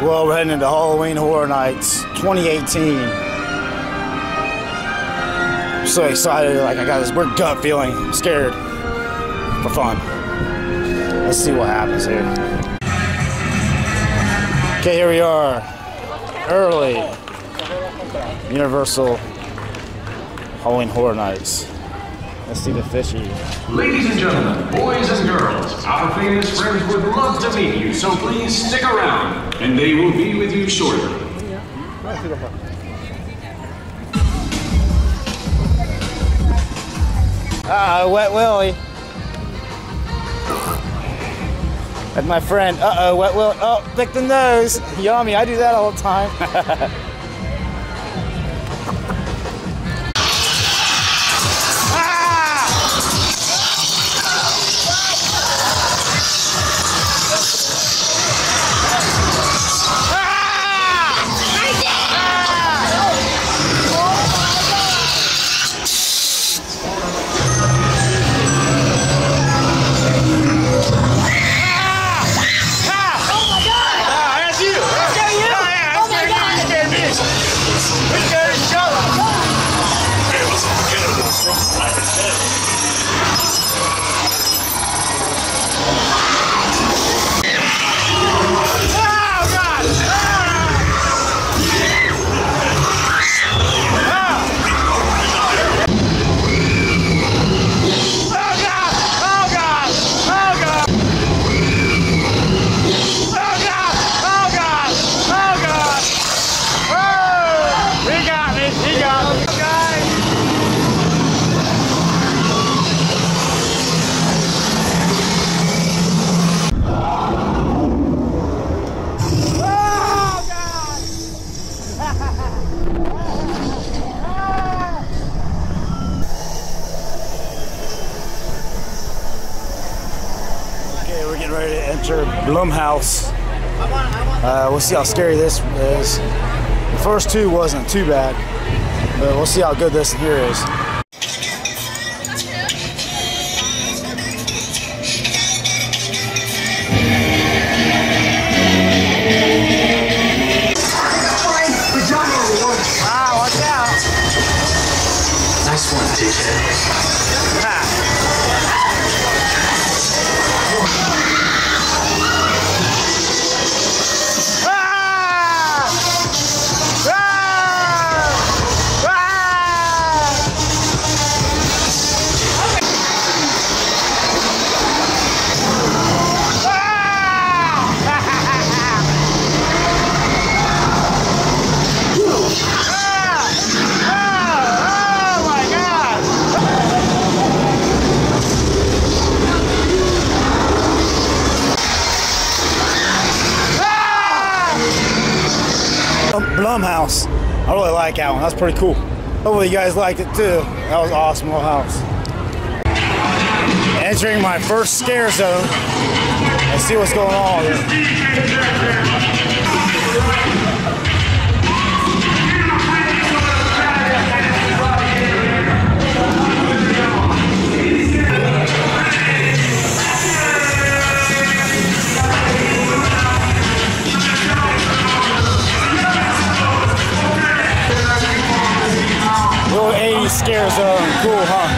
Well, we're heading into Halloween Horror Nights 2018. I'm so excited, like I got this weird gut feeling. I'm scared for fun. Let's see what happens here. Okay, here we are. Early. Universal Halloween Horror Nights. Let's see the fishy. Ladies and gentlemen, boys and girls, our famous friends would love to meet you, so please stick around, and they will be with you shortly. Wet Willy. That's my friend. Uh-oh, Wet Willy. Oh, lick the nose. Yummy, I do that all the time. Ready to enter Blumhouse. We'll see how scary this is. The first two wasn't too bad, but we'll see how good this here is. Wow, watch out! Nice one, DJ. Blumhouse. I really like that one. That's pretty cool. Hopefully you guys liked it too. That was awesome little house. Entering my first scare zone. Let's see what's going on here. Scare zone, cool, huh?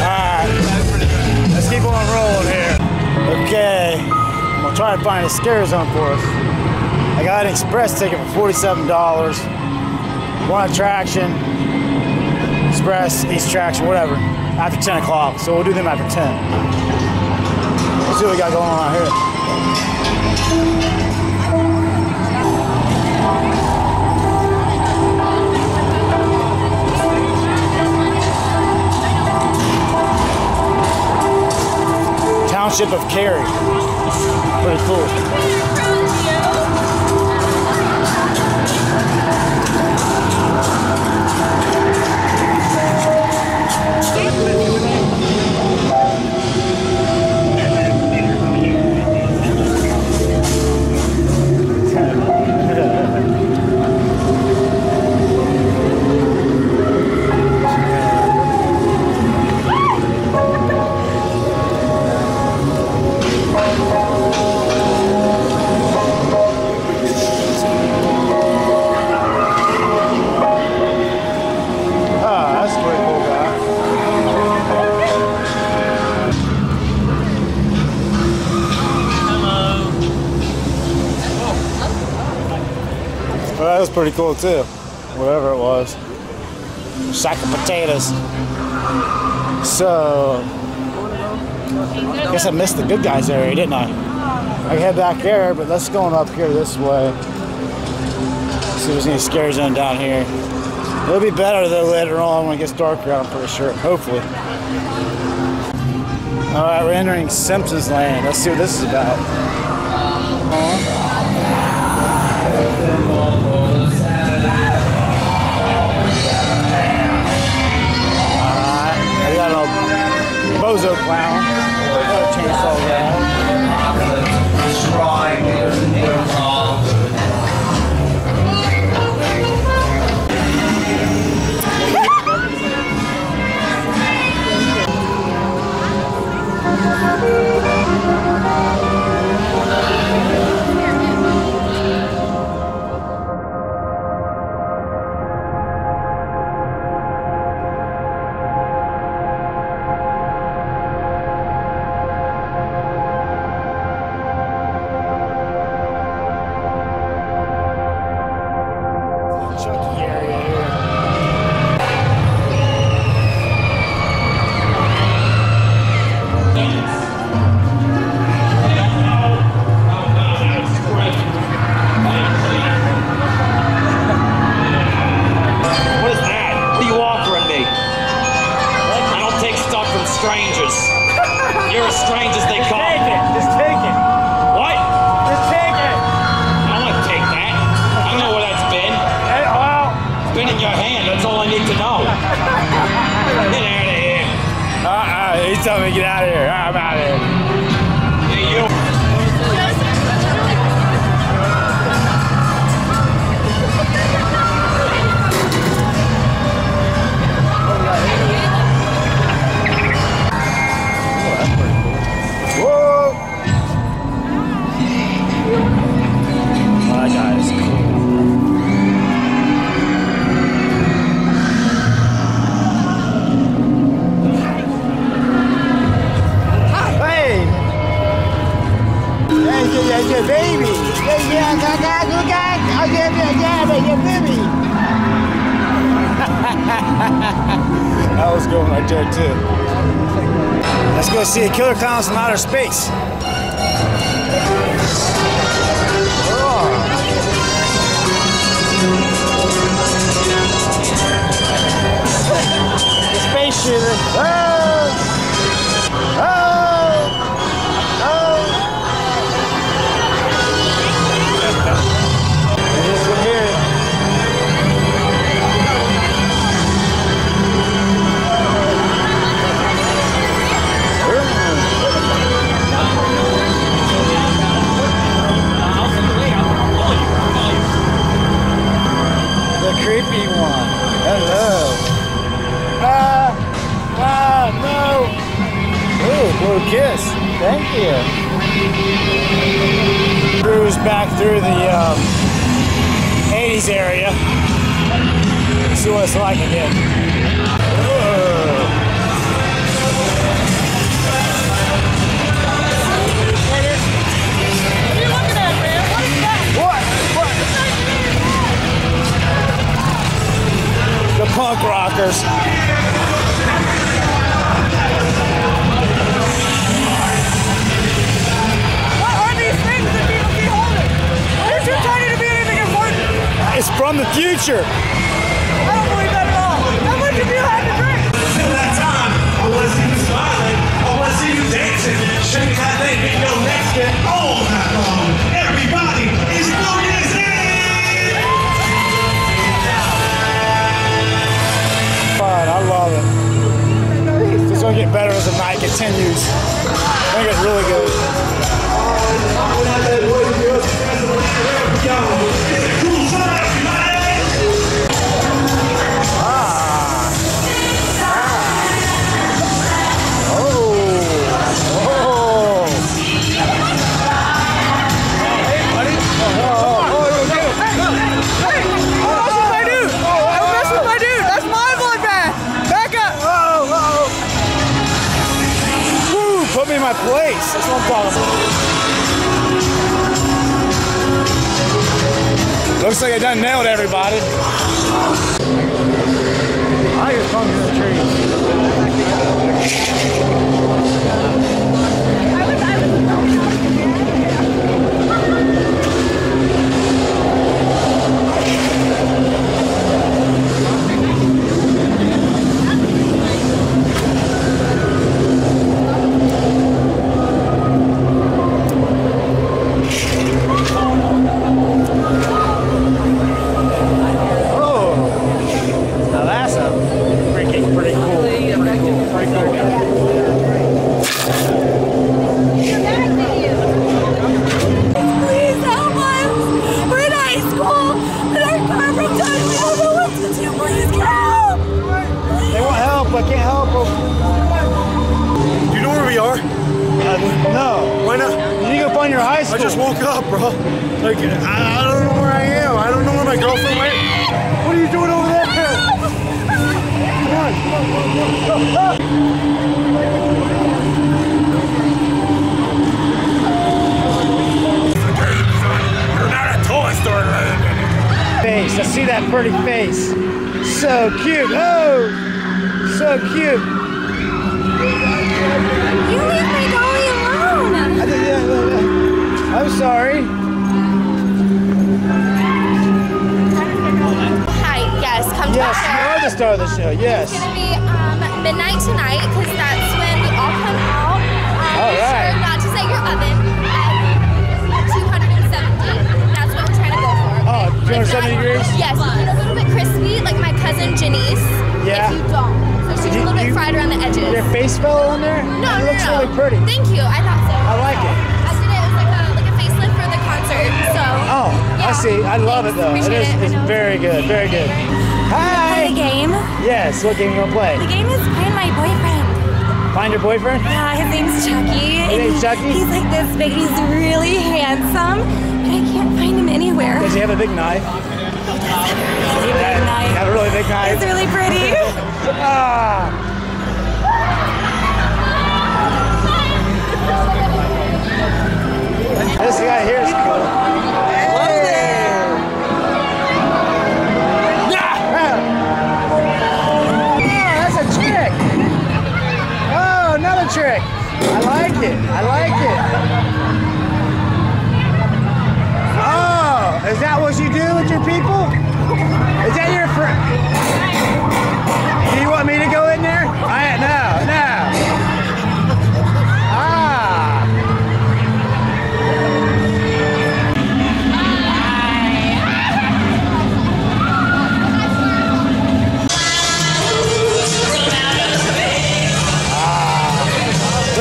Alright, let's keep on rolling here. Okay, I'm gonna try and find a scare zone for us. I got an express ticket for $47. One attraction, express, each attraction, whatever. After 10 o'clock, so we'll do them after 10. Let's see what we got going on here. Town Township of Cary. Pretty cool. Well, that was pretty cool too, whatever it was. Sack of potatoes. So, I guess I missed the good guys area, didn't I? I head back there, but let's go on up here this way. See if there's any scary zone down here. It'll be better though later on when it gets darker out, I'm pretty sure, hopefully. All right, we're entering Simpsons Land. Let's see what this is about. Bozo clown. Chainsaw strangers. You're as strange as they come. Just take it. What? Just take it. I don't want to take that. I know where that's been. Hey, well. It's been in your hand. That's all I need to know. Get out of here. He told me to get out of here. I'm out of here. I was going right there too. Let's go see the killer clowns from outer space. The space shooter. Oh! Oh! Oh! This one here. Creepy one. Hello. No. Ooh, blue kiss. Thank you. Cruise back through the 80s area. See what it's like again. Whoa. The punk rockers. What are these things that people keep holding? Why is it trying to be anything important? It's from the future. I don't believe that at all. How much have you had to drink? Until that time, I want to see you smiling. I want to see you dancing. continues. I think it's really good. Place. That's one problem. Looks like I done nailed everybody. I just bumped into the tree. I see that pretty face. So cute. Oh, so cute. You leave me going alone. I'm sorry. Hi, yes, come to the show. Yes, you are the star of the show, yes. It's going to be midnight tonight because that's when we all come out. All right. Sure not to set your oven at 270. Oh, 270 degrees? Yes, you get a little bit crispy, like my cousin Janice. Yeah. If you don't. So she's a little bit fried around the edges. Your face fell on there? No, it looks really pretty. Thank you, I thought so. I like it. I did it, it was like a facelift for the concert, so. Oh, yeah. I see, I love it though. It's very good, very good. Hi! You wanna play a game? Yes, what game you wanna play? The game is Find My Boyfriend. Find your boyfriend? Yeah, his name's Chucky. His name's Chucky? He's like this big, he's really handsome, but I can't find him anywhere. Does he have a big knife? He does have a really big knife. He has a really big knife. He's really pretty. This guy here is cool. Hello there! Oh, that's a chick! Another trick. I like it. I like it. Oh, is that what you do with your people? Is that your friend? Do you want me to go in there? No.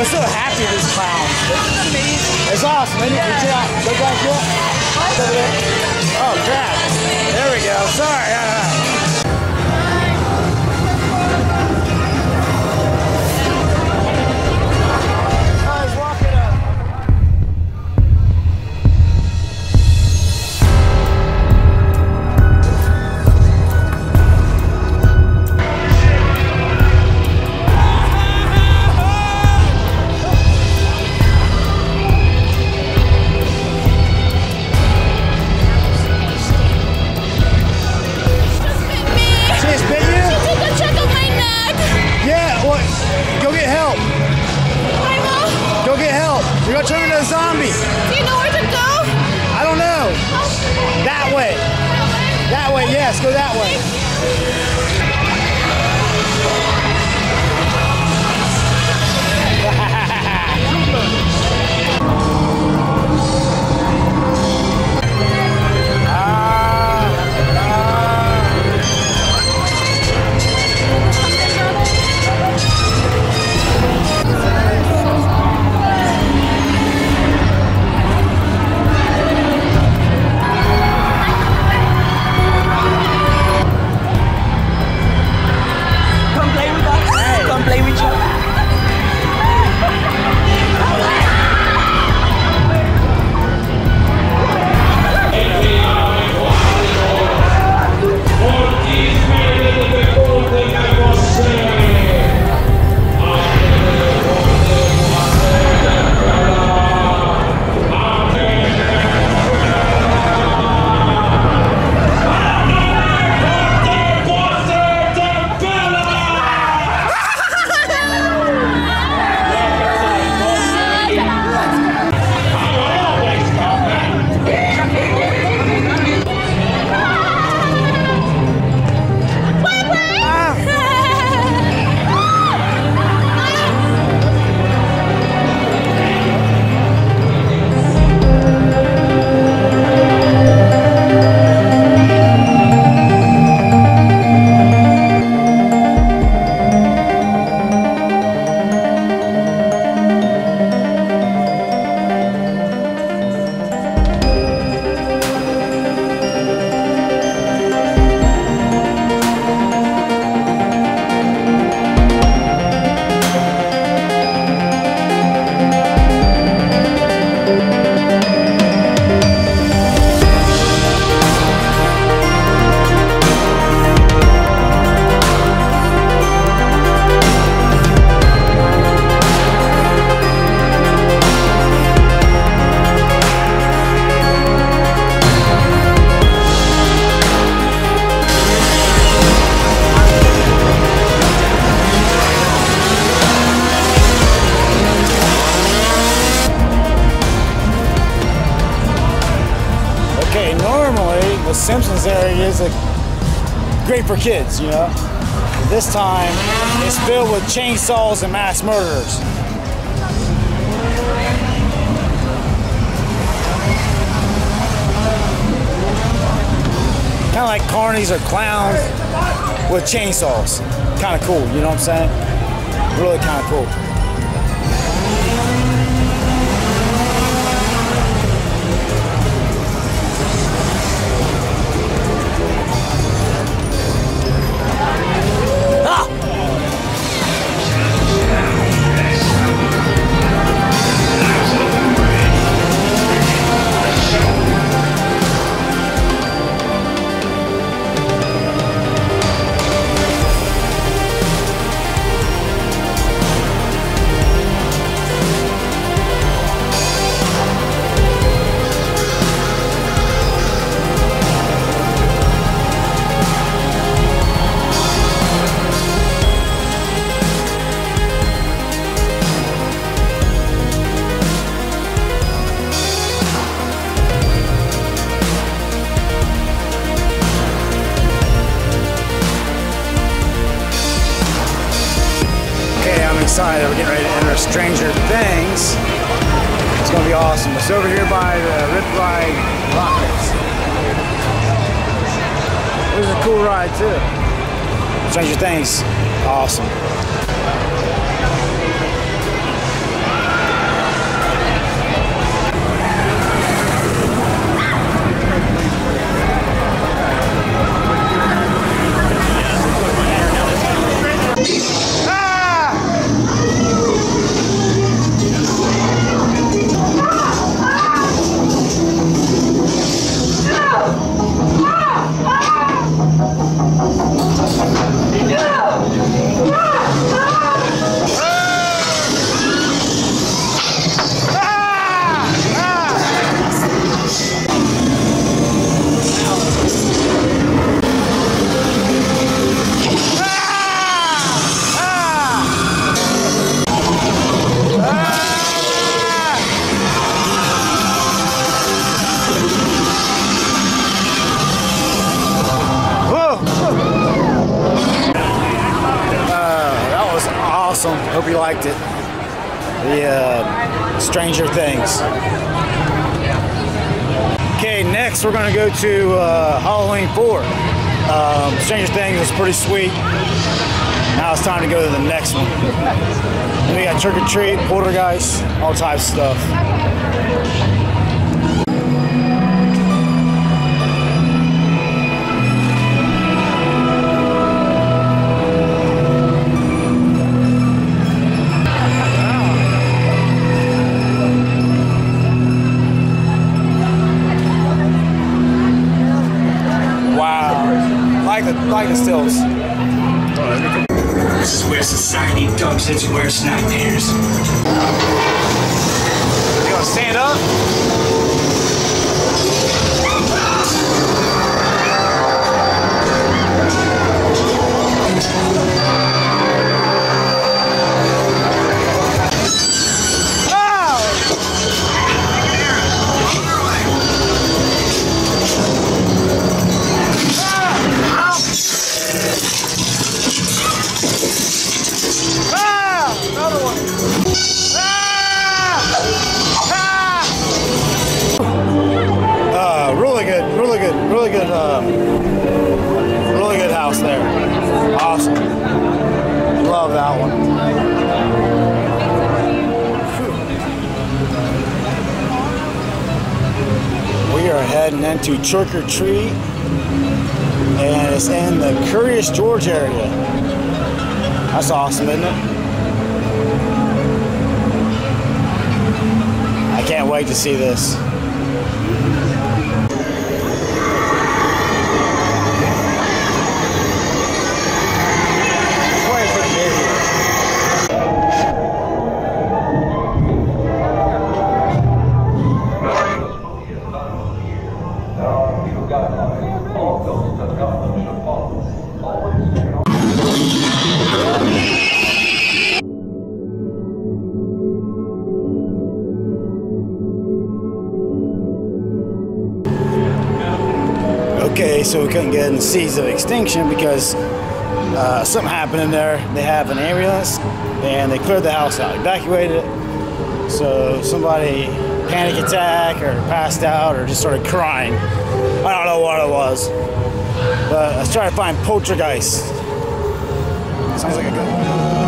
We're so happy this clown. This is amazing. It's awesome, isn't it? Yeah. Look like you. Oh crap. There we go. Sorry. I was walking the Simpsons area is great for kids, you know. This time, it's filled with chainsaws and mass murderers. Kind of like carnies or clowns with chainsaws. Kind of cool, you know what I'm saying? Really kind of cool. That we're getting ready to enter Stranger Things. It's gonna be awesome. It's over here by the Ride Rockets. This is a cool ride too. Stranger Things, awesome. Awesome. Hope you liked it. The Stranger Things. Okay, next we're gonna go to Halloween 4. Stranger Things was pretty sweet. Now it's time to go to the next one. We got Trick or Treat, Poltergeist, all types of stuff. Like the stills. This is where society dumps its worst nightmares. You gonna stand up? Really good house there. Awesome. Love that one. We are heading into Trick or Treat, and it's in the Curious George area. That's awesome, isn't it? I can't wait to see this. okay, so we couldn't get in Season of Extinction because something happened in there. They have an ambulance and they cleared the house out, evacuated it. So somebody panic attack or passed out or just started crying. I don't know what it was. But I was trying to find Poltergeist. Sounds like a good one.